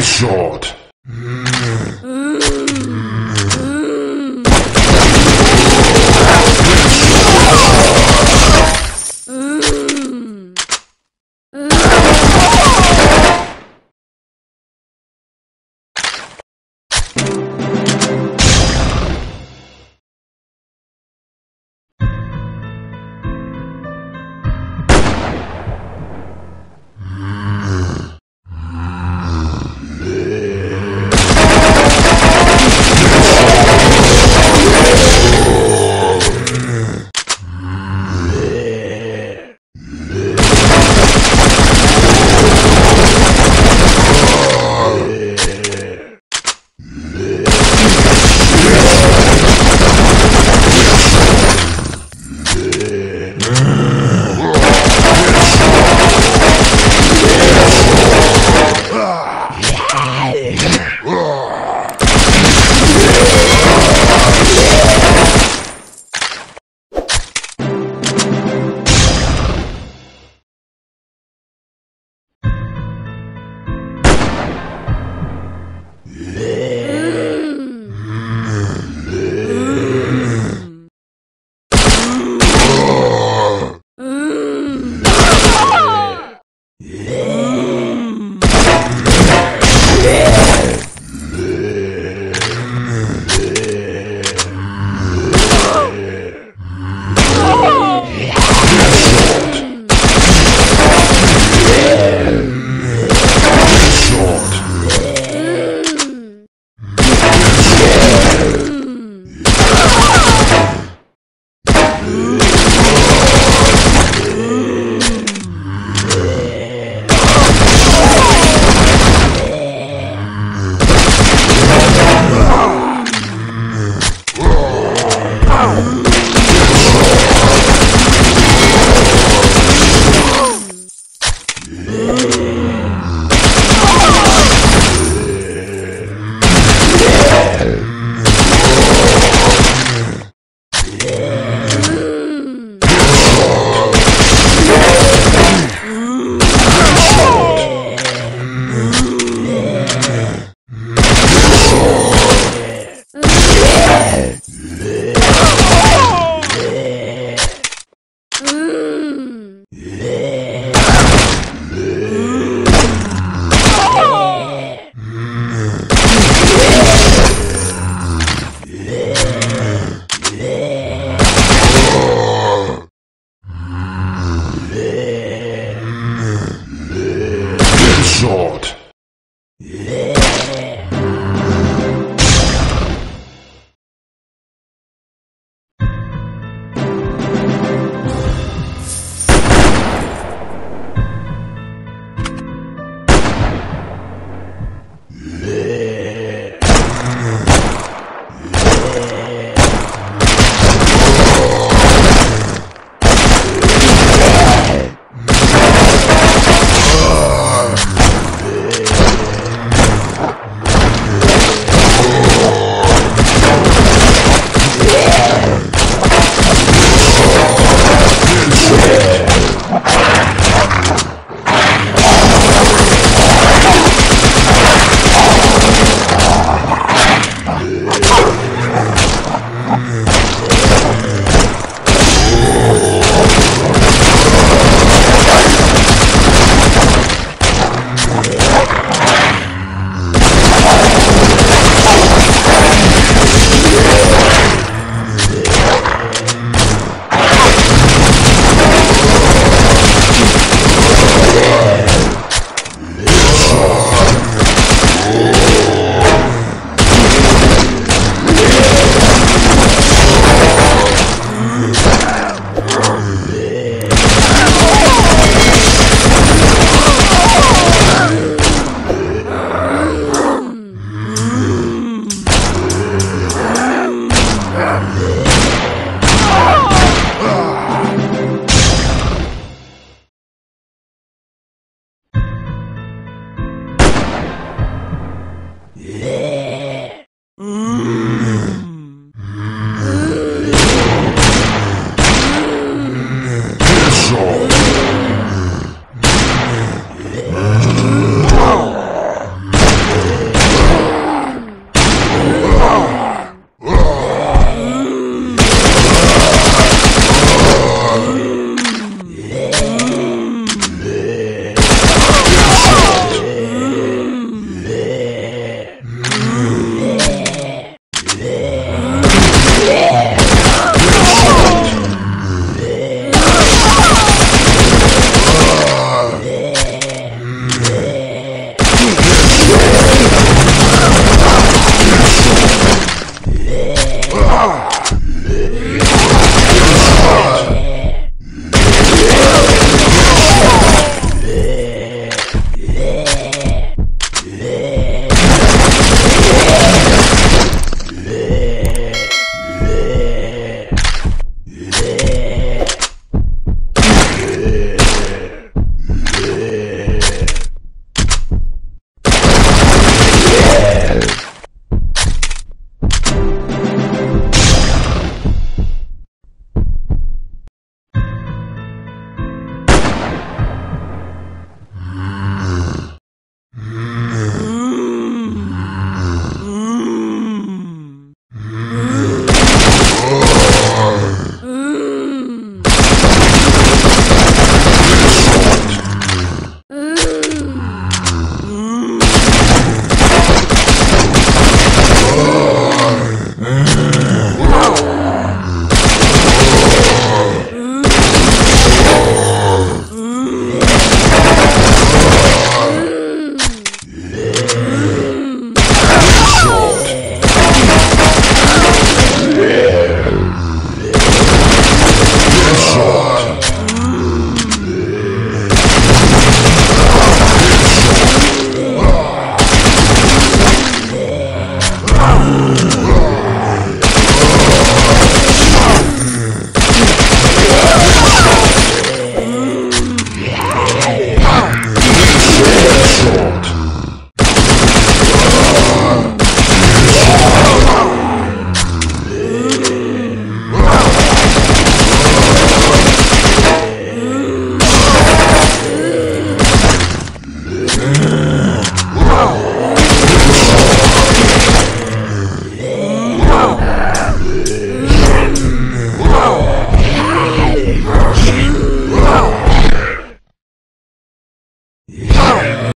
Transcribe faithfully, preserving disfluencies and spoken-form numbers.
Short. joy.